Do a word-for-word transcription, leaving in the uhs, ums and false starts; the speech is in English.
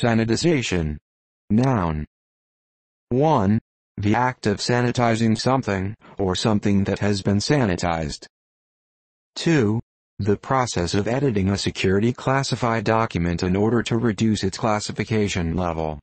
Sanitization. Noun. one. The act of sanitizing something, or something that has been sanitized. two. The process of editing a security classified document in order to reduce its classification level.